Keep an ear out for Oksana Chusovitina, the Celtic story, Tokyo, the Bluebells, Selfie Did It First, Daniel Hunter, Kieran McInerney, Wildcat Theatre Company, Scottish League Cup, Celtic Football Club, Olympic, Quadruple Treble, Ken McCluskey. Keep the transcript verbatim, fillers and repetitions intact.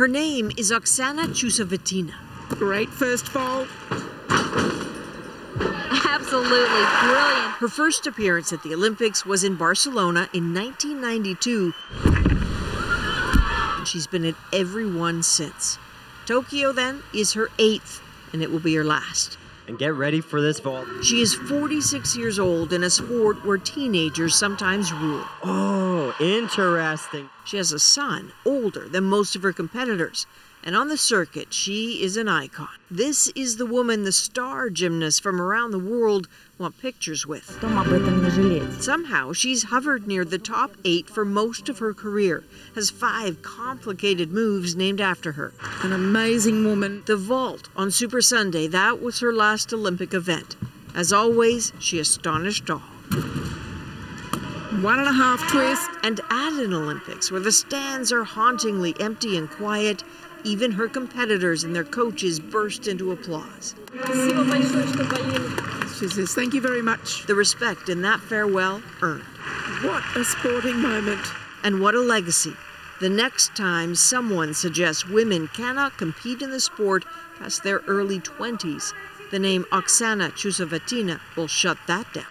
Her name is Oksana Chusovitina. Great first fall. Absolutely brilliant. Her first appearance at the Olympics was in Barcelona in nineteen ninety-two. And she's been at every one since. Tokyo, then, is her eighth, and it will be her last. And get ready for this vault. She is forty-six years old in a sport where teenagers sometimes rule. Oh, interesting. She has a son older than most of her competitors. And on the circuit, she is an icon. This is the woman the star gymnasts from around the world want pictures with. Somehow, she's hovered near the top eight for most of her career, has five complicated moves named after her. An amazing woman. The vault on Super Sunday, that was her last Olympic event. As always, she astonished all. One and a half twist. And at an Olympics where the stands are hauntingly empty and quiet, even her competitors and their coaches burst into applause. She says, thank you very much. The respect in that farewell earned. What a sporting moment. And what a legacy. The next time someone suggests women cannot compete in the sport past their early twenties, the name Oksana Chusovitina will shut that down.